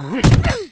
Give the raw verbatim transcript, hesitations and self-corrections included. All right.